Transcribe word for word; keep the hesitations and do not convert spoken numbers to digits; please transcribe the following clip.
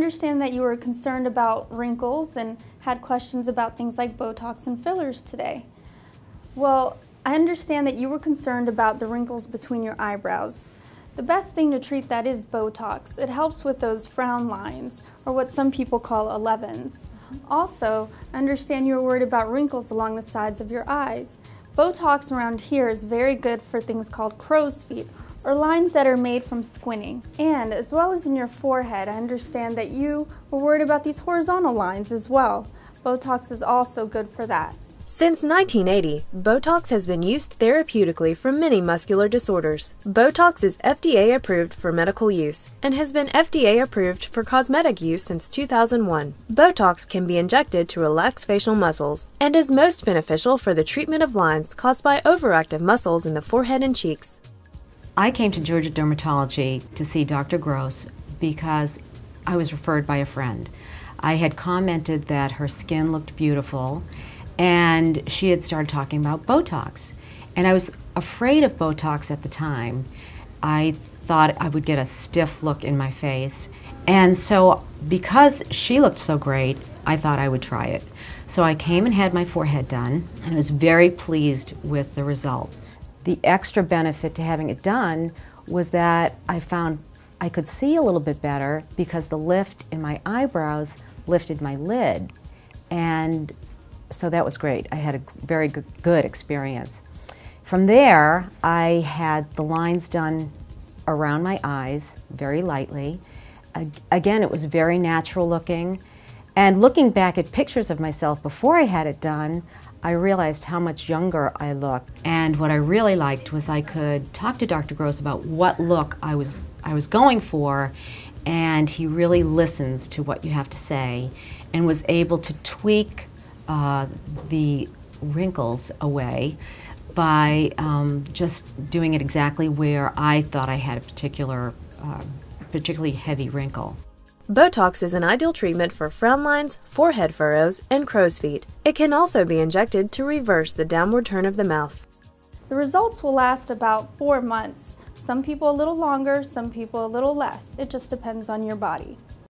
understand that you were concerned about wrinkles and had questions about things like Botox and fillers today. Well, I understand that you were concerned about the wrinkles between your eyebrows. The best thing to treat that is Botox. It helps with those frown lines, or what some people call elevens. Also, I understand you're worried about wrinkles along the sides of your eyes. Botox around here is very good for things called crow's feet, or lines that are made from squinting. And as well as in your forehead, I understand that you were worried about these horizontal lines as well. Botox is also good for that. Since nineteen eighty, Botox has been used therapeutically for many muscular disorders. Botox is F D A approved for medical use and has been F D A approved for cosmetic use since two thousand one. Botox can be injected to relax facial muscles and is most beneficial for the treatment of lines caused by overactive muscles in the forehead and cheeks. I came to Georgia Dermatology to see Doctor Gross because I was referred by a friend. I had commented that her skin looked beautiful, and she had started talking about Botox. And I was afraid of Botox at the time. I thought I would get a stiff look in my face. And so because she looked so great, I thought I would try it. So I came and had my forehead done, and I was very pleased with the result. The extra benefit to having it done was that I found I could see a little bit better because the lift in my eyebrows lifted my lid. And so that was great. I had a very good experience. From there, I had the lines done around my eyes very lightly. Again, it was very natural looking. And looking back at pictures of myself before I had it done, I realized how much younger I looked. And what I really liked was I could talk to Doctor Gross about what look I was, I was going for, and he really listens to what you have to say and was able to tweak Uh, the wrinkles away by um, just doing it exactly where I thought I had a particular, uh, particularly heavy wrinkle. Botox is an ideal treatment for frown lines, forehead furrows, and crow's feet. It can also be injected to reverse the downward turn of the mouth. The results will last about four months. Some people a little longer, some people a little less. It just depends on your body.